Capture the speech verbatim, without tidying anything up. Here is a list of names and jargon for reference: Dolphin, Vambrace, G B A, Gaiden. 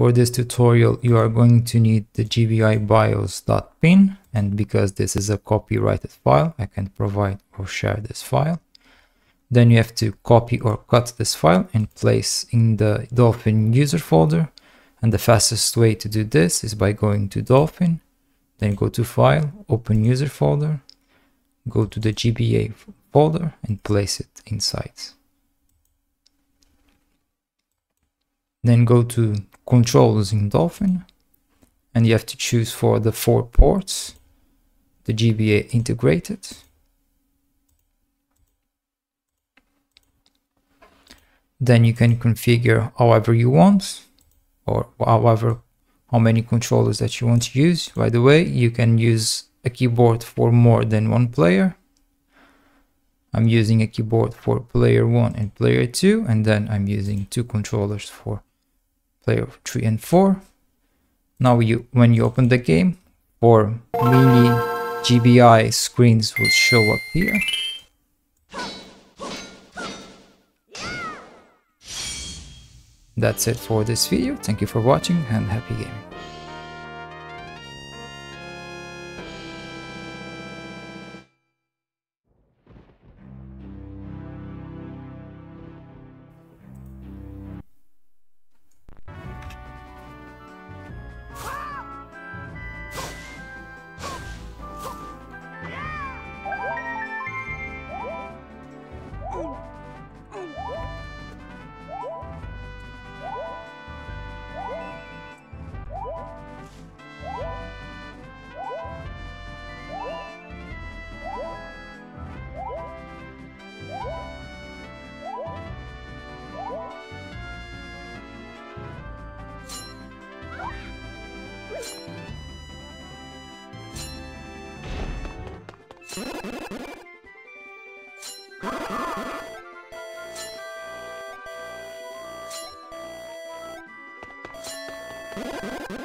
For this tutorial, you are going to need the G B A bios dot bin, and because this is a copyrighted file, I can provide or share this file. Then you have to copy or cut this file and place in the Dolphin user folder. And the fastest way to do this is by going to Dolphin, then go to File, Open User Folder, go to the G B A folder and place it inside. Then go to Controls in Dolphin, and you have to choose for the four ports, the G B A integrated. Then you can configure however you want, or however how many controllers that you want to use. By the way, you can use a keyboard for more than one player. I'm using a keyboard for player one and player two, and then I'm using two controllers for player three and four. Now you, when you open the game, four mini G B I screens will show up here. That's it for this video. Thank you for watching and happy gaming. What?